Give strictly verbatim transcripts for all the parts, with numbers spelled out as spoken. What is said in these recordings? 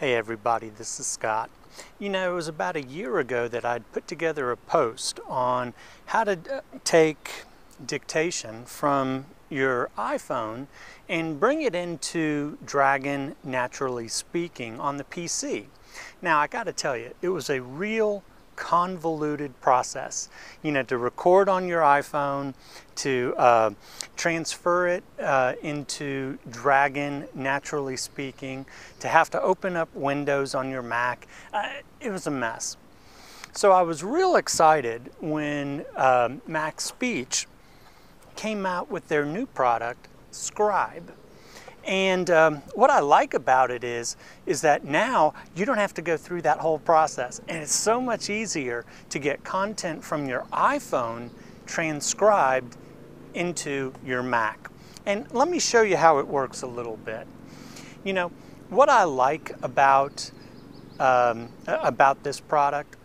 Hey everybody, this is Scott. You know, it was about a year ago that I'd put together a post on how to take dictation from your iPhone and bring it into Dragon Naturally Speaking on the P C. Now, I gotta tell you, it was a real convoluted process. You know, to record on your iPhone, to uh, transfer it uh, into Dragon Naturally Speaking, to have to open up Windows on your Mac, uh, it was a mess. So I was real excited when uh, MacSpeech came out with their new product, Scribe. And um, what I like about it is, is that now you don't have to go through that whole process. And it's so much easier to get content from your iPhone transcribed into your Mac. And let me show you how it works a little bit. You know, what I like about, um, about this product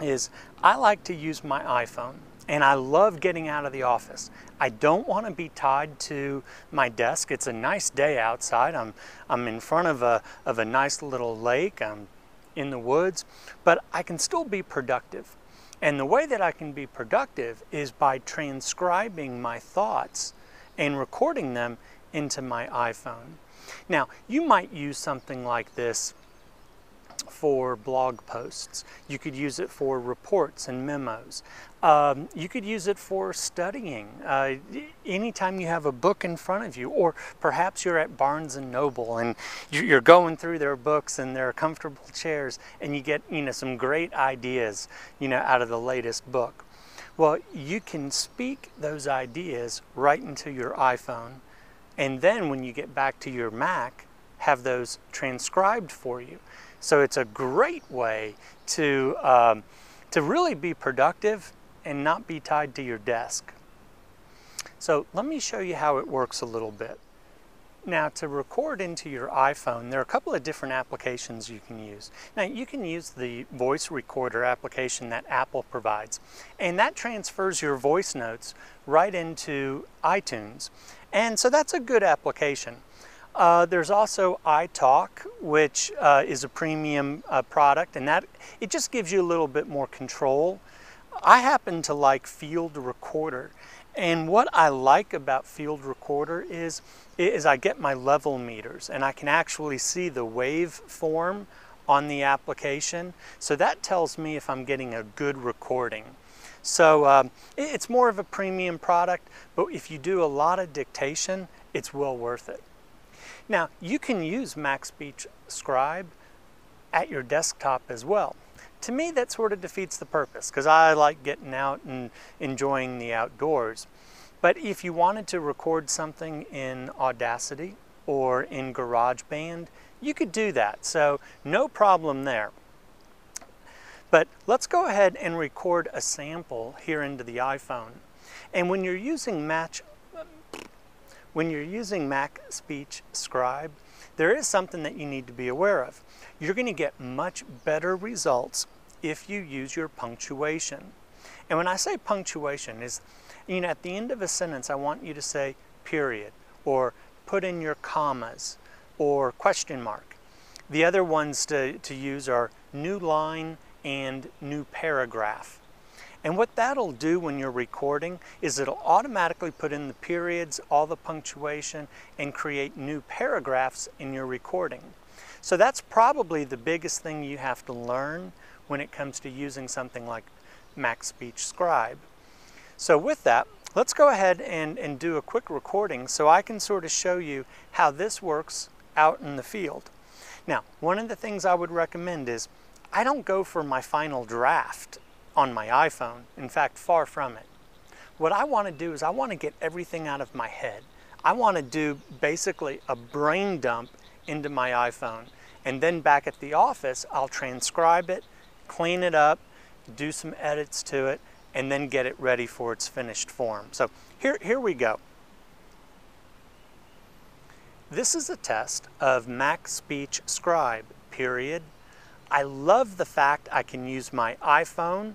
is I like to use my iPhone. And I love getting out of the office. I don't want to be tied to my desk. It's a nice day outside. I'm, I'm in front of a, of a nice little lake. I'm in the woods, but I can still be productive. And the way that I can be productive is by transcribing my thoughts and recording them into my iPhone. Now, you might use something like this for blog posts. You could use it for reports and memos. Um, you could use it for studying. Uh, anytime you have a book in front of you, or perhaps you're at Barnes and Noble and you're going through their books and their comfortable chairs and you get, you know, some great ideas, you know, out of the latest book. Well, you can speak those ideas right into your iPhone, and then when you get back to your Mac, have those transcribed for you. So it's a great way to, um, to really be productive and not be tied to your desk. So let me show you how it works a little bit. Now, to record into your iPhone, there are a couple of different applications you can use. Now, you can use the voice recorder application that Apple provides, and that transfers your voice notes right into iTunes. And so that's a good application. Uh, there's also iTalk, which uh, is a premium uh, product, and that it just gives you a little bit more control. I happen to like Field Recorder, and what I like about Field Recorder is, is I get my level meters, and I can actually see the waveform on the application, so that tells me if I'm getting a good recording. So um, it's more of a premium product, but if you do a lot of dictation, it's well worth it. Now, you can use MacSpeech Scribe at your desktop as well. To me, that sort of defeats the purpose, because I like getting out and enjoying the outdoors. But if you wanted to record something in Audacity or in GarageBand, you could do that, so no problem there. But let's go ahead and record a sample here into the iPhone. And when you're using Match When you're using MacSpeech Scribe, there is something that you need to be aware of. You're going to get much better results if you use your punctuation. And when I say punctuation is, you know, at the end of a sentence, I want you to say period, or put in your commas, or question mark. The other ones to, to use are new line and new paragraph. And what that'll do when you're recording is it'll automatically put in the periods, all the punctuation, and create new paragraphs in your recording. So that's probably the biggest thing you have to learn when it comes to using something like MacSpeech Scribe. So with that, let's go ahead and, and do a quick recording so I can sort of show you how this works out in the field. Now, one of the things I would recommend is I don't go for my final draft on my iPhone. In fact, far from it. What I want to do is I want to get everything out of my head. I want to do basically a brain dump into my iPhone, and then back at the office I'll transcribe it, clean it up, do some edits to it, and then get it ready for its finished form. So here, here we go. This is a test of MacSpeech Scribe, period. I love the fact I can use my iPhone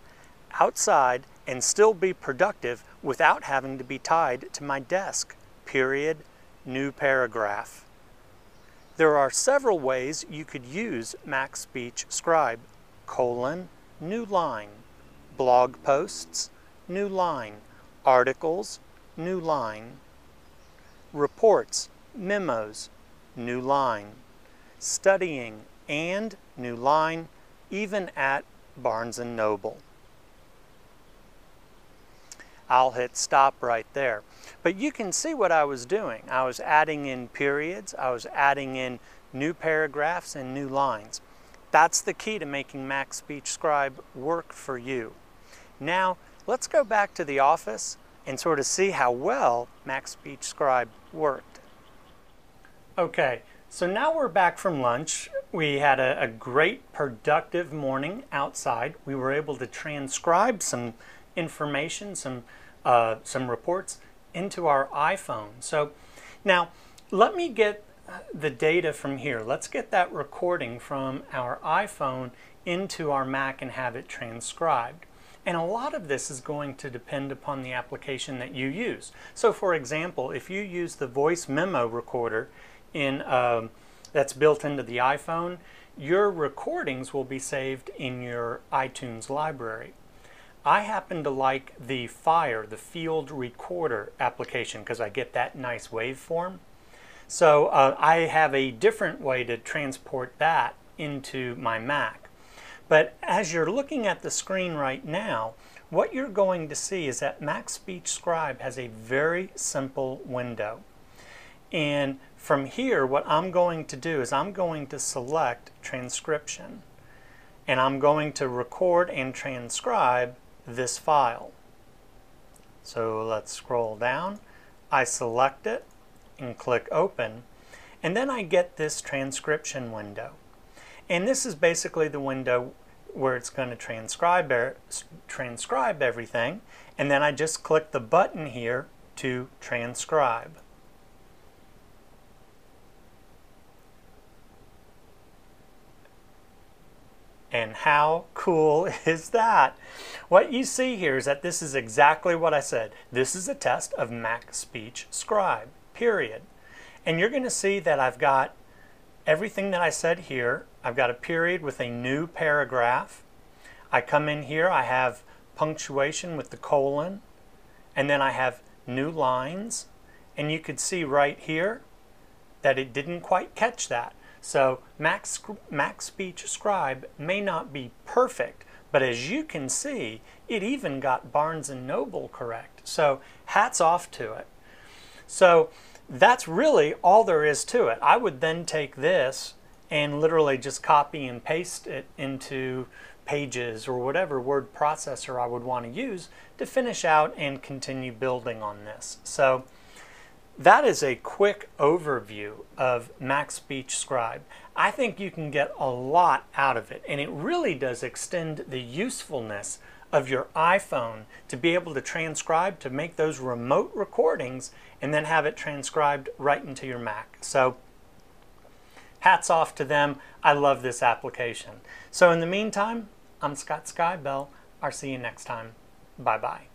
outside and still be productive without having to be tied to my desk. Period. New paragraph. There are several ways you could use MacSpeech Scribe. Colon, new line, blog posts, new line, articles, new line, reports, memos, new line, studying, and new line, even at Barnes and Noble. I'll hit stop right there. But you can see what I was doing. I was adding in periods, I was adding in new paragraphs and new lines. That's the key to making MacSpeech Scribe work for you. Now, let's go back to the office and sort of see how well MacSpeech Scribe worked. Okay, so now we're back from lunch. We had a, a great productive morning outside. We were able to transcribe some information, some, uh, some reports into our iPhone. So now let me get the data from here. Let's get that recording from our iPhone into our Mac and have it transcribed. And a lot of this is going to depend upon the application that you use. So for example, if you use the voice memo recorder in, um, that's built into the iPhone, your recordings will be saved in your iTunes library. I happen to like the FIRE, the Field Recorder application, because I get that nice waveform. So uh, I have a different way to transport that into my Mac. But as you're looking at the screen right now, what you're going to see is that MacSpeech Scribe has a very simple window. And from here, what I'm going to do is I'm going to select transcription. And I'm going to record and transcribe this file. So let's scroll down. I select it and click open, and then I get this transcription window. And this is basically the window where it's going to transcribe er, transcribe everything, and then I just click the button here to transcribe. And how cool is that? What you see here is that this is exactly what I said. This is a test of MacSpeech Scribe, period. And you're going to see that I've got everything that I said here. I've got a period with a new paragraph. I come in here, I have punctuation with the colon, and then I have new lines. And you could see right here that it didn't quite catch that. So MacSpeech Scribe may not be perfect, but as you can see, it even got Barnes and Noble correct. So hats off to it. So that's really all there is to it. I would then take this and literally just copy and paste it into Pages or whatever word processor I would want to use to finish out and continue building on this. So that is a quick overview of MacSpeech Scribe. I think you can get a lot out of it, and it really does extend the usefulness of your iPhone to be able to transcribe, to make those remote recordings, and then have it transcribed right into your Mac. So hats off to them. I love this application. So in the meantime, I'm Scott Skybell. I'll see you next time. Bye-bye.